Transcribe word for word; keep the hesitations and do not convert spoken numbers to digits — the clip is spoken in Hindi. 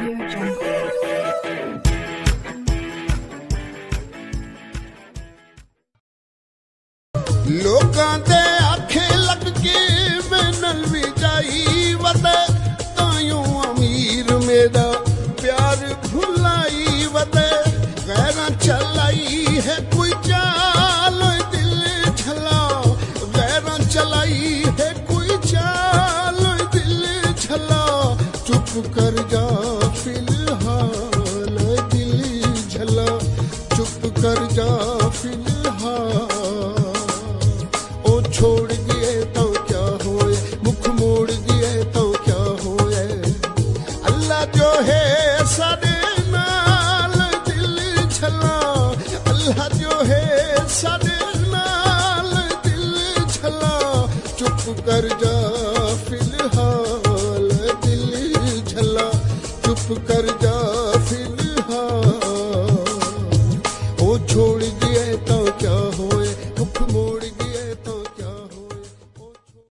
Audio Jungle. लोकां दे आखे लग के मैनल भी जाई वते तायूं अमीर मेरा प्यार भुलाई वते गैरा चलाई है कोई चाल दिल छला गैरा चलाई है कोई चाल दिल छला चुप कर जा फिलहाल दिल झला चुप कर जा फिलहाल छोड़ दिए तो क्या होए मुख मोड़ दिए तो क्या होए अल्लाह जो है सारे नाल दिल छला अल्लाह जो है सारे नाल दिल छला चुप कर जा फिलहाल दिल छला चुप कर जा फिलहाल ओ छोड़ दिए